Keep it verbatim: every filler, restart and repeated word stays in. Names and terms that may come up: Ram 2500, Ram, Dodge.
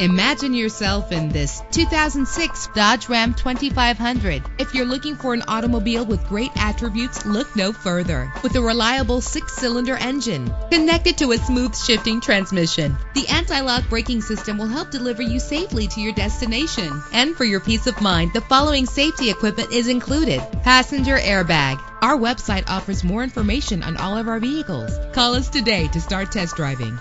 Imagine yourself in this two thousand six Dodge Ram twenty-five hundred. If you're looking for an automobile with great attributes, look no further. With a reliable six-cylinder engine connected to a smooth shifting transmission, the anti-lock braking system will help deliver you safely to your destination. And for your peace of mind, the following safety equipment is included: passenger airbag. Our website offers more information on all of our vehicles. Call us today to start test driving.